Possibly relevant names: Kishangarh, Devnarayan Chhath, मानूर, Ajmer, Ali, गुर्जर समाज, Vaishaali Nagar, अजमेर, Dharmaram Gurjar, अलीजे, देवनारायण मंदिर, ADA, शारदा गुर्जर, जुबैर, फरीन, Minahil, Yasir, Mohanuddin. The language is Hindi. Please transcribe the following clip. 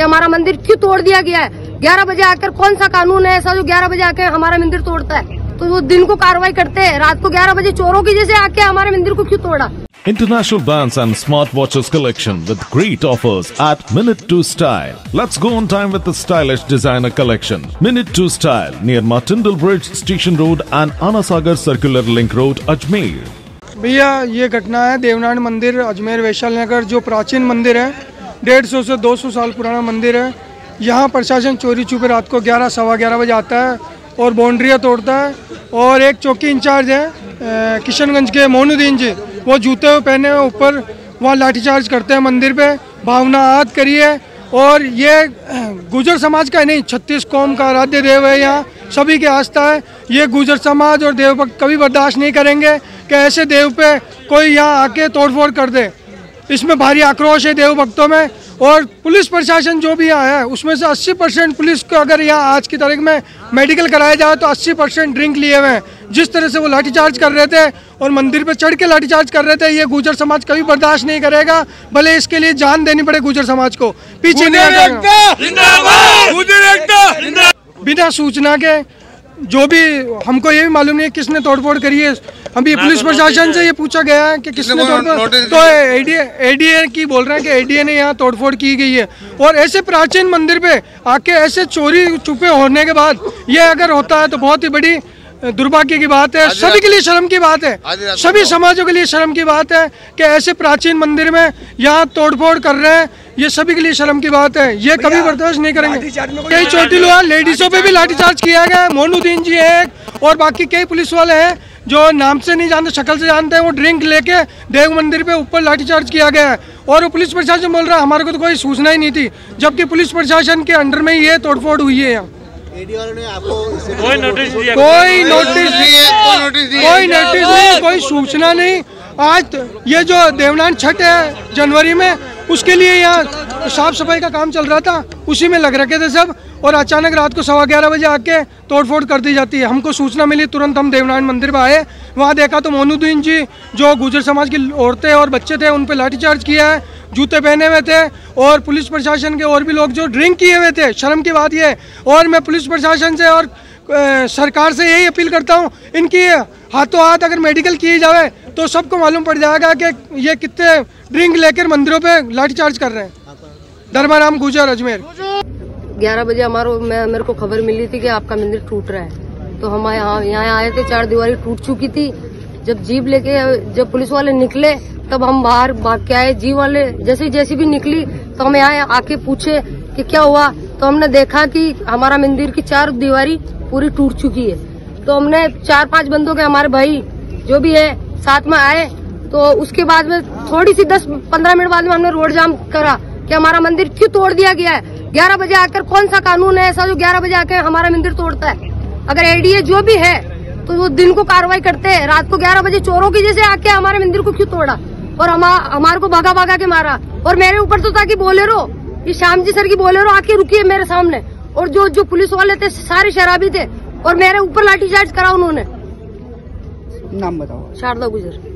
कि हमारा मंदिर क्यों तोड़ दिया गया है। 11 बजे आकर कौन सा कानून है ऐसा जो 11 बजे आकर हमारा मंदिर तोड़ता है? तो वो दिन को कार्रवाई करते हैं, रात को 11 बजे चोरों की जैसे आके हमारे मंदिर को क्यों तोड़ा? International bands and smartwatches collection with great offers at Minute To Style. Let's go on time with the stylish designer collection. Minute To Style near Tindale Bridge, Station Road and Anasagar Circular Link Road, Ajmer. भैया ये घटना है देवनारायण मंदिर अजमेर वैशाली नगर, जो प्राचीन मंदिर है, 150 से 200 साल पुराना मंदिर है। यहाँ प्रशासन चोरी छुपे रात को 11, सवा 11 बजे आता है और बाउंड्रियाँ तोड़ता है। और एक चौकी इंचार्ज है किशनगंज के मोहनुद्दीन जी, वो जूते पहने हुए ऊपर वहाँ लाठीचार्ज करते हैं मंदिर पे, भावना आद करी है। और ये गुर्जर समाज का नहीं, 36 कौम का आराध्य देव है, यहाँ सभी की आस्था है। ये गुर्जर समाज और देवभक्त कभी बर्दाश्त नहीं करेंगे कि ऐसे देव पे कोई यहाँ आके तोड़फोड़ कर दे। इसमें भारी आक्रोश है देवभक्तों में। और पुलिस प्रशासन जो भी आया है उसमें से 80% पुलिस को अगर यहाँ आज की तारीख में मेडिकल कराया जाए तो 80% ड्रिंक लिए हुए हैं। जिस तरह से वो लाठीचार्ज कर रहे थे और मंदिर पर चढ़ के लाठीचार्ज कर रहे थे, ये गुर्जर समाज कभी बर्दाश्त नहीं करेगा, भले इसके लिए जान देनी पड़े गुर्जर समाज को। पीछे बिना सूचना के जो भी, हमको ये भी मालूम नहीं है किसने तोड़फोड़ करी है। अभी पुलिस प्रशासन से ये पूछा गया है कि किसने तोड़फोड़, तो एडीए की बोल रहे हैं कि एडीए ने यहाँ तोड़फोड़ की गई है। और ऐसे प्राचीन मंदिर पे आके ऐसे चोरी छुपे होने के बाद ये अगर होता है तो बहुत ही बड़ी दुर्भाग्य की बात है, सभी के लिए शर्म की बात है, सभी समाजों के लिए शर्म की बात है कि ऐसे प्राचीन मंदिर में यहाँ तोड़फोड़ कर रहे हैं। ये सभी के लिए शर्म की बात है, ये कभी बर्दाश्त नहीं करेंगे। कई चोटी लोग लेडीजों पे भी लाठीचार्ज किया गया है, मोहनुद्दीन जी है और बाकी कई पुलिस वाले हैं जो नाम से नहीं जानते, शक्ल से जानते हैं, वो ड्रिंक लेके देव मंदिर पे ऊपर लाठीचार्ज किया गया है। और पुलिस प्रशासन बोल रहा है हमारे को तो कोई सूचना ही नहीं थी, जबकि पुलिस प्रशासन के अंडर में ही ये तोड़फोड़ हुई है। यहाँ कोई नोटिस नहीं, कोई सूचना नहीं। आज ये जो देवनारायण छठ है जनवरी में, उसके लिए यहाँ साफ सफाई का काम चल रहा था, उसी में लग रखे थे सब, और अचानक रात को 11:15 बजे आके तोड़फोड़ कर दी जाती है। हमको सूचना मिली, तुरंत हम देवनारायण मंदिर पर आए, वहाँ देखा तो मोहनुद्दीन जी जो गुर्जर समाज की औरतें और बच्चे थे उन पर लाठीचार्ज किया है, जूते पहने हुए थे, और पुलिस प्रशासन के और भी लोग जो ड्रिंक किए हुए थे। शर्म की बात ये। और मैं पुलिस प्रशासन से और सरकार से यही अपील करता हूँ, इनकी हाथों हाथ अगर मेडिकल किए जाए तो सबको मालूम पड़ जाएगा कि ये कितने ड्रिंक लेकर मंदिरों पे लाठीचार्ज कर रहे हैं। धर्माराम गुर्जर, अजमेर। 11 बजे मेरे को खबर मिली थी कि आपका मंदिर टूट रहा है, तो हम यहाँ आए थे, चार दीवारी टूट चुकी थी। जब जीप लेके जब पुलिस वाले निकले तब हम बाहर भाग के आए, जीप वाले जैसे भी निकली तो हम यहाँ आके पूछे कि क्या हुआ, तो हमने देखा कि हमारा मंदिर की चार दीवारी पूरी टूट चुकी है। तो हमने 4-5 बंदों के, हमारे भाई जो भी है, साथ में आए। तो उसके बाद में थोड़ी सी 10-15 मिनट बाद में हमने रोड जाम करा कि हमारा मंदिर क्यों तोड़ दिया गया है। 11 बजे आकर कौन सा कानून है ऐसा जो 11 बजे आकर हमारा मंदिर तोड़ता है? अगर एडीए जो भी है तो वो दिन को कार्रवाई करते हैं, रात को 11 बजे चोरों की जैसे आके हमारे मंदिर को क्यों तोड़ा और हमारे को भागा के मारा? और मेरे ऊपर तो था कि बोलेरो, ये श्याम जी सर की बोलेरो आके रुकी है मेरे सामने, और जो पुलिस वाले थे सारे शराबी थे और मेरे ऊपर लाठीचार्ज करा उन्होंने। नाम बताओ। शारदा गुर्जर।